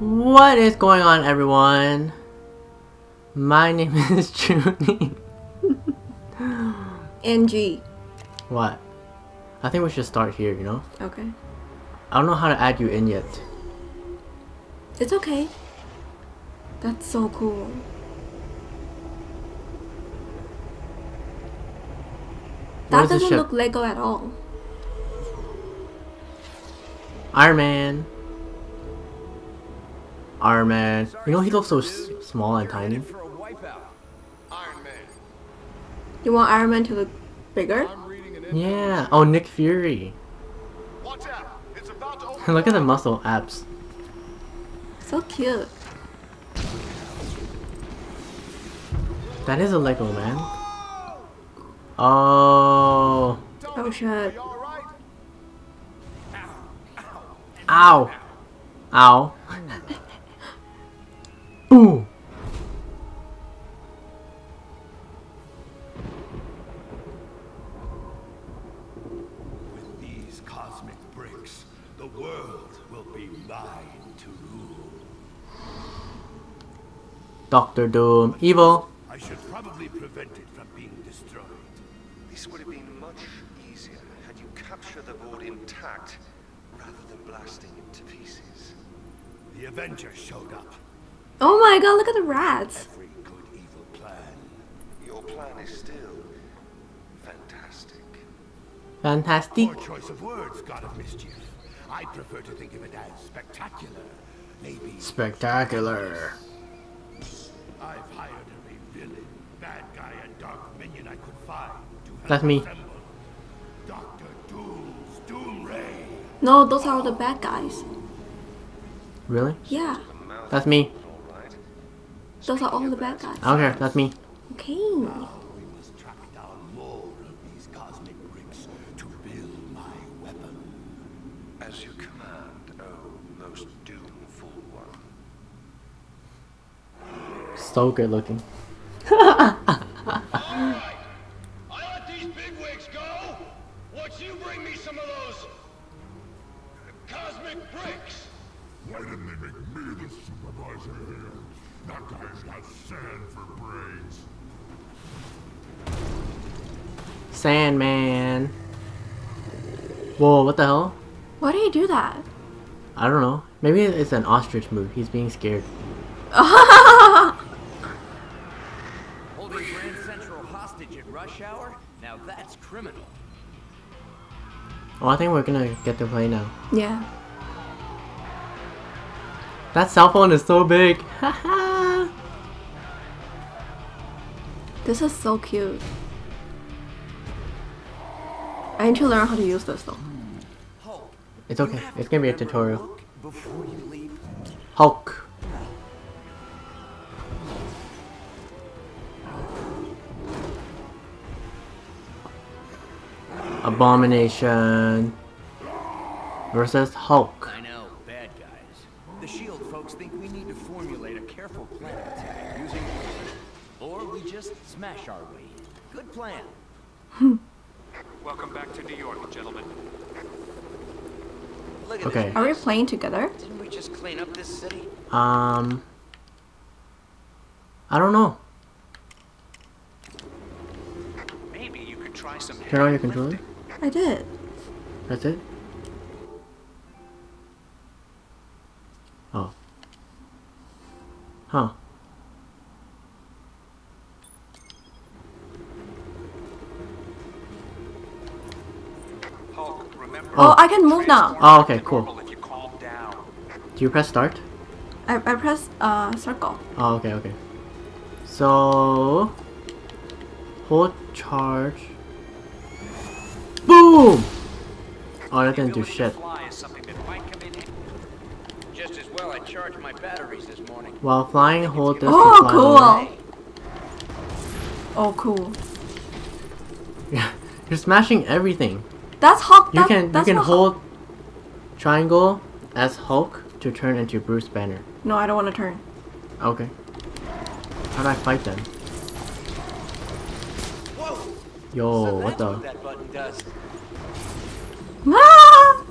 What is going on, everyone? My name is Junie. Angie. What? I think we should start here, you know? Okay. I don't know how to add you in yet. It's okay. That's so cool. That doesn't look Lego at all. Iron Man. Iron Man. You know he looks so small and tiny. You want Iron Man to look bigger? Yeah. Oh, Nick Fury. Look at the muscle abs. So cute. That is a Lego man. Oh. Oh shit. Ow. Ow. Boom. With these cosmic bricks, the world will be mine to rule. Doctor Doom, evil. I should probably prevent it from being destroyed. This would have been much easier had you captured the board intact rather than blasting it to pieces. The Avengers showed up. Oh my god, look at the rats! Every good evil plan. Your plan is still fantastic. Fantastic? Your choice of words, God of Mischief. I prefer to think of it as spectacular. Maybe spectacular. I've hired every villain, bad guy, and dark minion I could find to help. That's me. Doctor Doom's Doom Ray. No, those are all the bad guys. Really? Yeah. That's me. Those are all the bad guys. Okay, that's me. Okay. Now we must track down more of these cosmic bricks to build my weapon. As you command, oh most doomful one. So good looking. Alright. I let these bigwigs go. Once you bring me some of those cosmic bricks. Why didn't they make me the supervisor here? That guy's got sand for brains. Sandman. Whoa, what the hell? Why did he do that? I don't know. Maybe it's an ostrich move. He's being scared. Holding Grand Central hostage at rush hour? Now that's criminal. Oh, I think we're gonna get to play now. Yeah. That cell phone is so big. Haha. This is so cute. I need to learn how to use this though. Hulk, it's okay. It's gonna be a tutorial. Hulk. Abomination versus Hulk. Smash our way. Good plan. Welcome back to New York, gentlemen. Look at okay. Are we playing together? Didn't we just clean up this city? I don't know. Maybe you could try some. Turn on your controller. I did. That's it. Oh. Huh. Oh, I can move now. Oh, okay, cool. Do you press start? I press circle. Oh, okay, okay. So... hold charge. Boom! Oh, that didn't do shit. While flying, hold this. Oh, cool! Oh, cool. Yeah, you're smashing everything. That's Hulk. You can hold triangle as Hulk to turn into Bruce Banner. No, I don't want to turn. Okay. How do I fight then? Whoa. Yo, so what the? That button does. Ah!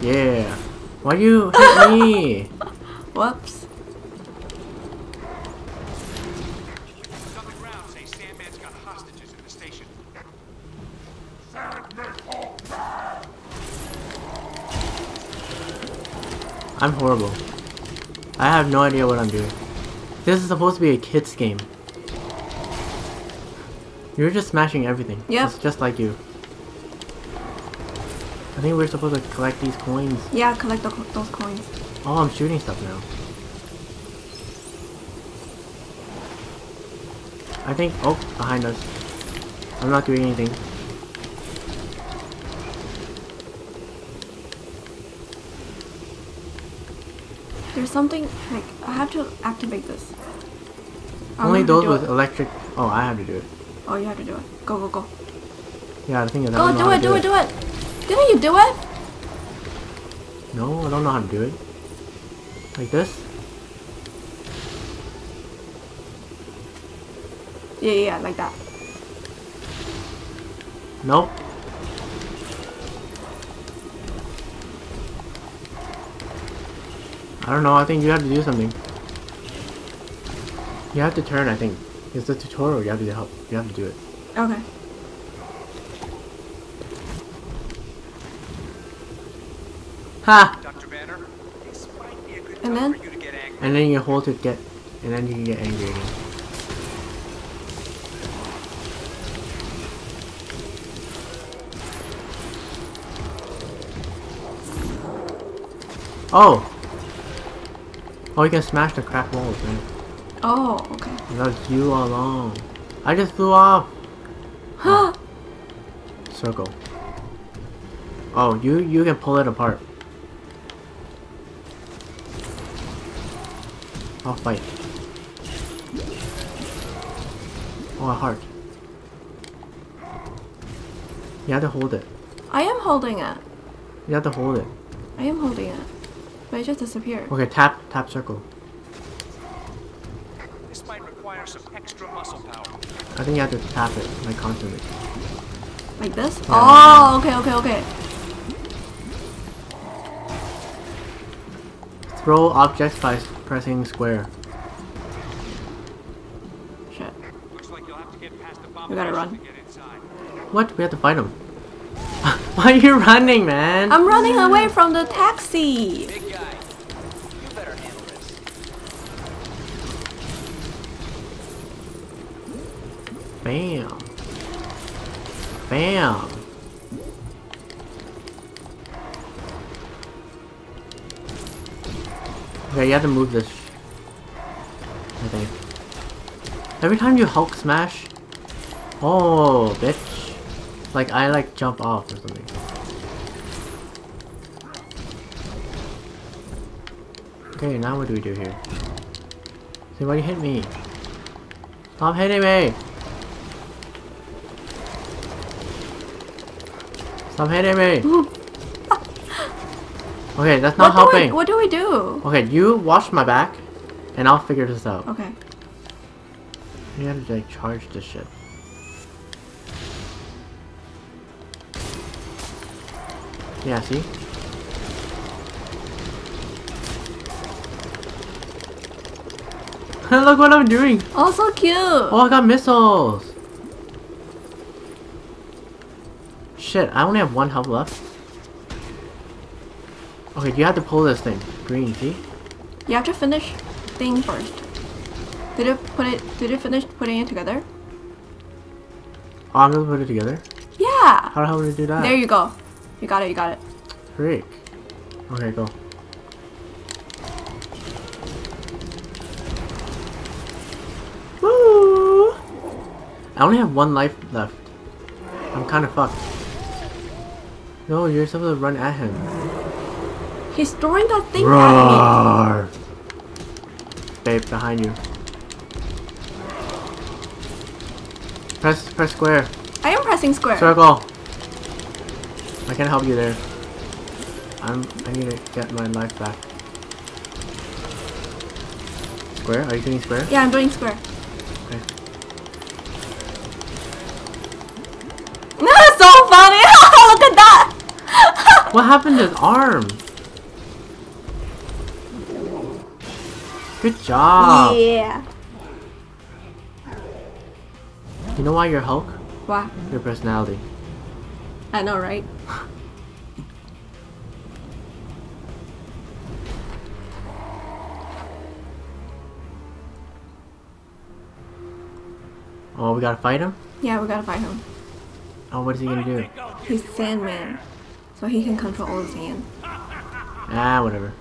Yeah. Why you hit me? Whoops. I'm horrible. I have no idea what I'm doing. This is supposed to be a kid's game. You're just smashing everything. Yep. It's just like you. I think we're supposed to collect these coins. Yeah, collect those coins. Oh, I'm shooting stuff now. I think... Oh, behind us. I'm not doing anything. There's something... like, I have to activate this. Only those with electric... Oh, I have to do it. Oh, you have to do it. Go, go, go. Yeah, I think... Go, do it! Didn't you do it? No, I don't know how to do it. Like this? Yeah, yeah, like that. Nope. I don't know, I think you have to do something. You have to turn, I think. It's the tutorial, you have to help. You have to do it. Okay. Ha! Dr. Banner, this might be a good time for you to get angry. And then you hold it, and then you can get angry again. Oh! Oh, you can smash the cracked walls, man. Oh, okay. That's you all along. I just flew off! Huh? Oh. Circle. Oh, you can pull it apart. I'll fight. Oh, a heart. You have to hold it. I am holding it. You have to hold it. I am holding it. But it just disappeared. Okay, tap circle. This might require some extra muscle power. I think you have to tap it, like constantly. Like this? Yeah. Oh, okay. Throw objects by pressing square. Shit. Looks like you'll have to get past the bomb. We gotta run. What? We have to fight him. Why are you running, man? I'm running away from the taxi. Big guy. You better handle this. Bam. Bam. Okay, you have to move this, I think. Every time you Hulk smash... Oh, bitch. Like, I like jump off or something. Okay, now what do we do here? See, why you hit me? Stop hitting me! Stop hitting me! Okay, that's not helping. What do we do? Okay, you wash my back, and I'll figure this out. Okay. We gotta like charge this shit. Yeah, see? Look what I'm doing! Oh, so cute! Oh, I got missiles! Shit, I only have one health left. Okay, you have to pull this thing. Green, see? You have to finish thing first. Did it finish putting it together? Oh, I'm gonna put it together? Yeah! How the hell did it do that? There you go. You got it, you got it. Freak. Okay, go. Woo! I only have one life left. I'm kinda fucked. No, you're supposed to run at him. He's throwing that thing at me. Babe, behind you. Press square. I am pressing square. Circle. I can't help you there. I need to get my life back. Square? Are you doing square? Yeah, I'm doing square. Okay. That's so funny! Look at that! What happened to his arm? Good job. Yeah. You know why you're Hulk? Why? Your personality. I know, right? Oh, we gotta fight him? Yeah, we gotta fight him. Oh, what is he gonna do? He's Sandman. So he can control all his hands. Ah, whatever.